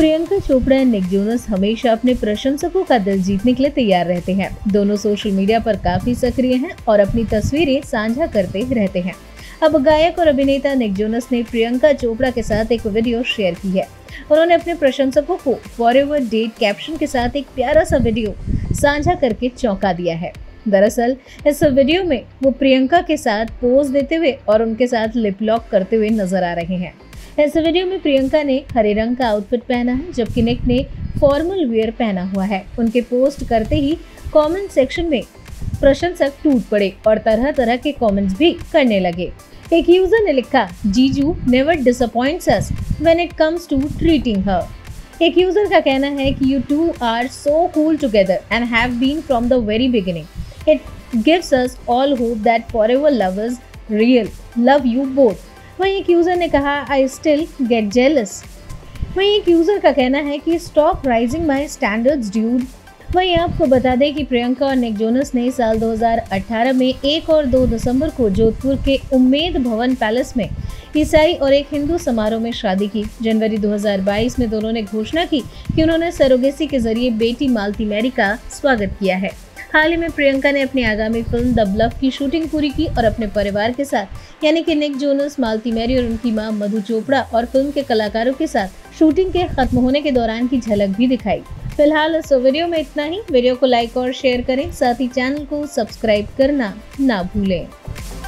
प्रियंका चोपड़ा और Nick Jonas हमेशा अपने प्रशंसकों का दिल जीतने के लिए तैयार रहते हैं। दोनों सोशल मीडिया पर काफी सक्रिय हैं और अपनी तस्वीरें साझा करते रहते हैं। अब गायक और अभिनेता निक जोनस ने प्रियंका चोपड़ा के साथ एक वीडियो शेयर की है। उन्होंने अपने प्रशंसकों को फॉरएवर डेट कैप्शन के साथ एक प्यारा सा वीडियो साझा करके चौंका दिया है। दरअसल इस वीडियो में वो प्रियंका के साथ पोज देते हुए और उनके साथ लिप लॉक करते हुए नजर आ रहे हैं। इस वीडियो में प्रियंका ने हरे रंग का आउटफिट पहना है, जबकि निक ने फॉर्मल वेयर पहना हुआ है। उनके पोस्ट करते ही कमेंट सेक्शन में प्रशंसक टूट पड़े और तरह तरह के कमेंट्स भी करने लगे। एक यूजर ने लिखा, जीजू never disappoints us when it comes to treating her. एक यूजर का कहना है कि you two are so cool together and have been from the very beginning. It gives us all hope that forever love is real. Love you both. वहीं एक user ने कहा, I still get jealous. वहीं एक user का कहना है कि stop rising my standards dude. वहीं आपको बता दें कि प्रियंका और निक जोनस ने साल 2018 में 1 और 2 दिसंबर को जोधपुर के उम्मेद भवन पैलेस में ईसाई और एक हिंदू समारोह में शादी की। जनवरी 2022 में दोनों ने घोषणा की कि उन्होंने सरोगेसी के जरिए बेटी मालती मैरी का स्वागत किया है। हाल ही में प्रियंका ने अपनी आगामी फिल्म द लव की शूटिंग पूरी की और अपने परिवार के साथ, यानी कि निक जोनस, मालती मैरी और उनकी मां मधु चोपड़ा और फिल्म के कलाकारों के साथ शूटिंग के खत्म होने के दौरान की झलक भी दिखाई। फिलहाल इस वीडियो में इतना ही। वीडियो को लाइक और शेयर करें, साथ ही चैनल को सब्सक्राइब करना ना भूलें।